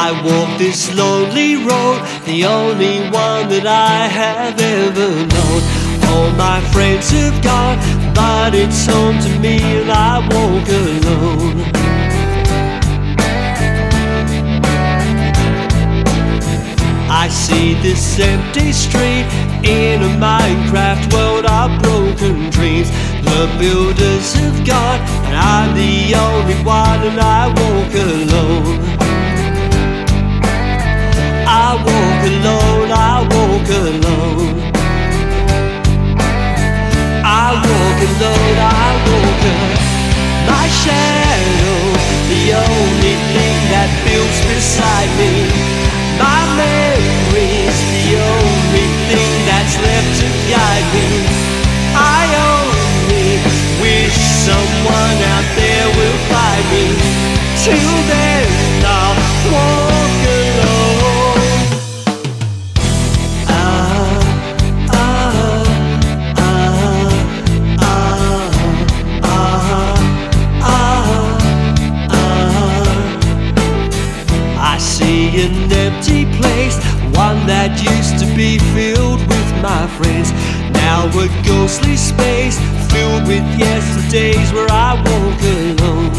I walk this lonely road, the only one that I have ever known. All my friends have gone, but it's home to me and I walk alone. I see this empty street in a Minecraft world of broken dreams. The builders have gone, and I'm the only one, and I walk alone. I walk alone, I walk alone. I walk alone, I walk alone. My shadow, the only thing that builds beside me. My memory's the only thing that's left to guide me. I only wish someone out there will find me. Till then I'll walk alone. I see an empty place, one that used to be filled with my friends. Now a ghostly space, filled with yesterdays where I walk alone.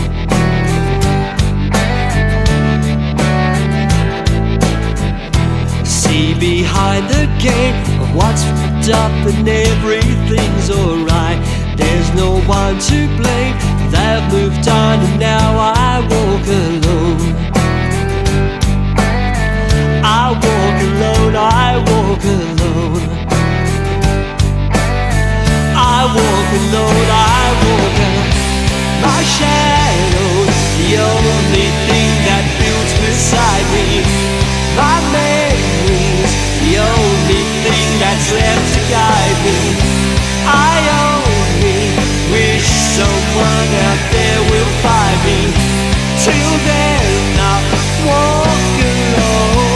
See behind the gate of what's fucked up and everything's alright. There's no one to blame, they've moved on and now I walk alone. I walk alone, I walk alone. I walk alone, I walk alone. My shadow's the only thing that builds beside me. My memory's the only thing that's left to guide me. I only wish someone out there will find me. Till then I'll walk alone.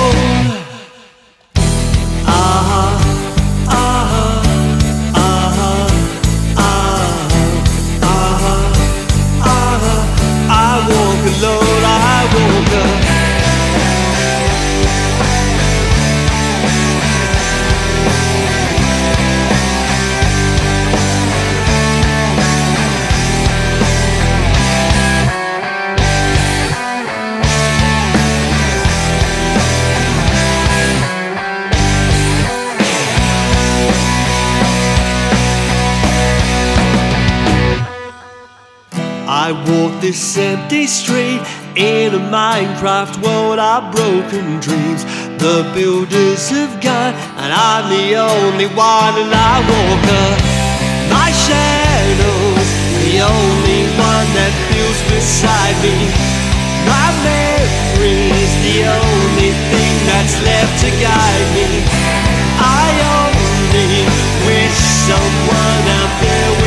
I walk this empty street in a Minecraft world of broken dreams. The builders have gone, and I'm the only one, and I walk my shadow's the only one that feels beside me. My memory's the only thing that's left to guide me. I only wish someone out there would